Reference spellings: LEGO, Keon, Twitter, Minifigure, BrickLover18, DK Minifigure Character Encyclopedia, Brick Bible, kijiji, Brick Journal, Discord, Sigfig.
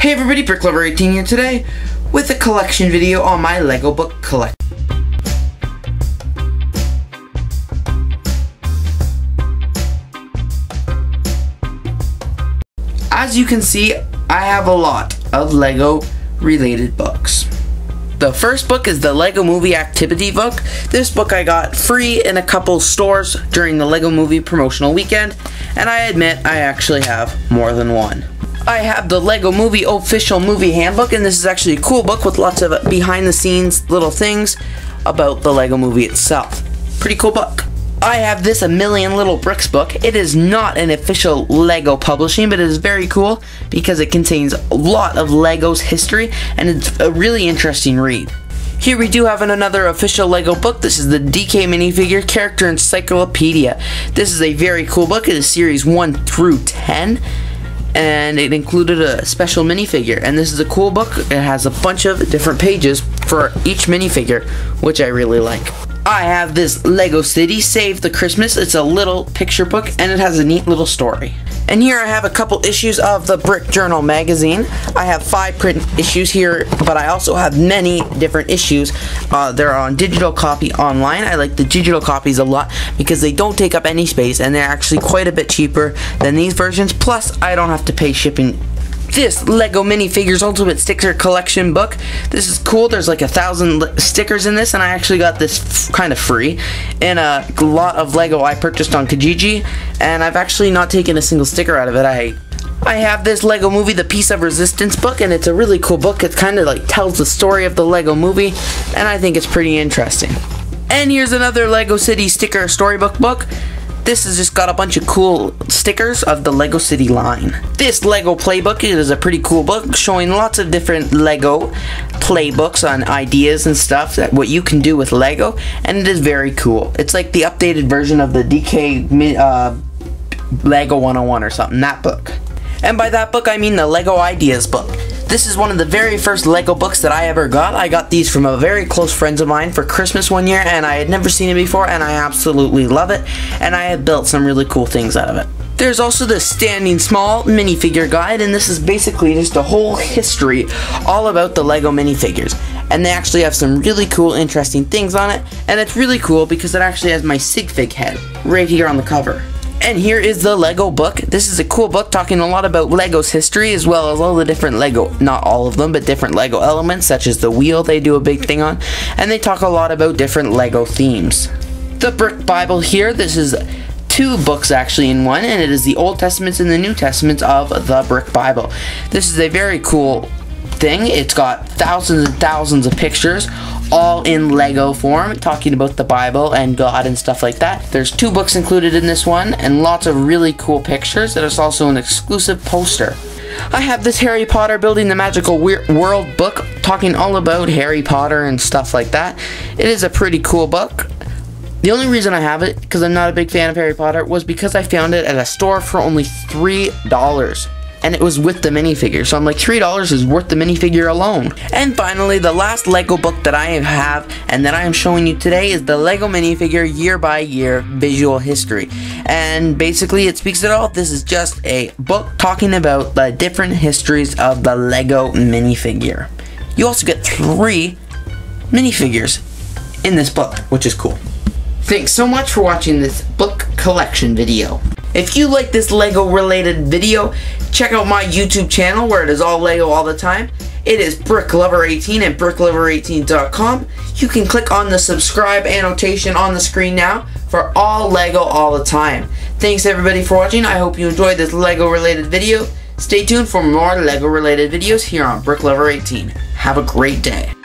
Hey everybody, BrickLover18 here today with a collection video on my LEGO book collection. As you can see, I have a lot of LEGO related books. The first book is the LEGO Movie Activity book. This book I got free in a couple stores during the LEGO Movie promotional weekend, and I admit I actually have more than one. I have the LEGO Movie Official Movie Handbook, and this is actually a cool book with lots of behind the scenes little things about the LEGO Movie itself. Pretty cool book. I have this A Million Little Bricks book. It is not an official LEGO publishing, but it is very cool because it contains a lot of LEGO's history, and it's a really interesting read. Here we do have another official LEGO book. This is the DK Minifigure Character Encyclopedia. This is a very cool book. It is series 1 through 10. And it included a special minifigure, and this is a cool book. It has a bunch of different pages for each minifigure, which I really like. I have this LEGO City Save the Christmas. It's a little picture book, and it has a neat little story. And here I have a couple issues of the Brick Journal magazine. I have 5 print issues here, but I also have many different issues. They're on digital copy online. I like the digital copies a lot because they don't take up any space, and they're actually quite a bit cheaper than these versions. Plus, I don't have to pay shipping. This LEGO Minifigures Ultimate Sticker Collection book. This is cool. There's like 1,000 stickers in this, and I actually got this kind of free. And a lot of LEGO I purchased on Kijiji, and I've actually not taken a single sticker out of it. I have this LEGO Movie The Piece of Resistance book, and it's a really cool book. It kind of like tells the story of the LEGO Movie, and I think it's pretty interesting. And here's another LEGO City Sticker Storybook book. This has just got a bunch of cool stickers of the LEGO City line. This LEGO Playbook is a pretty cool book showing lots of different LEGO playbooks on ideas and stuff, that what you can do with LEGO, and it is very cool. It's like the updated version of the DK LEGO 101 or something, that book. And by that book I mean the LEGO Ideas book. This is one of the very first LEGO books that I ever got. I got these from a very close friend of mine for Christmas one year, and I had never seen it before, and I absolutely love it, and I have built some really cool things out of it. There's also the Standing Small Minifigure Guide, and this is basically just a whole history all about the LEGO minifigures. And they actually have some really cool, interesting things on it, and it's really cool because it actually has my Sigfig head right here on the cover. And here is the LEGO book. This is a cool book talking a lot about LEGO's history, as well as all the different LEGO, not all of them, but different LEGO elements, such as the wheel they do a big thing on, and they talk a lot about different LEGO themes. The Brick Bible here, this is 2 books actually in one, and it is the Old Testaments and the New Testaments of the Brick Bible. This is a very cool thing. It's got thousands and thousands of pictures, all in LEGO form, talking about the Bible and God and stuff like that. There's 2 books included in this one, and lots of really cool pictures. There's also an exclusive poster. I have this Harry Potter Building the Magical World book, talking all about Harry Potter and stuff like that. It is a pretty cool book. The only reason I have it, because I'm not a big fan of Harry Potter, was because I found it at a store for only $3. And it was with the minifigure, so I'm like, $3 is worth the minifigure alone. And finally, the last LEGO book that I have and that I am showing you today is the LEGO Minifigure Year by Year Visual History. And basically, it speaks it all. This is just a book talking about the different histories of the LEGO minifigure. You also get 3 minifigures in this book, which is cool. Thanks so much for watching this book collection video. If you like this LEGO related video, check out my YouTube channel where it is all LEGO all the time. It is BrickLover18 at BrickLover18.com. You can click on the subscribe annotation on the screen now for all LEGO all the time. Thanks everybody for watching. I hope you enjoyed this LEGO related video. Stay tuned for more LEGO related videos here on BrickLover18. Have a great day.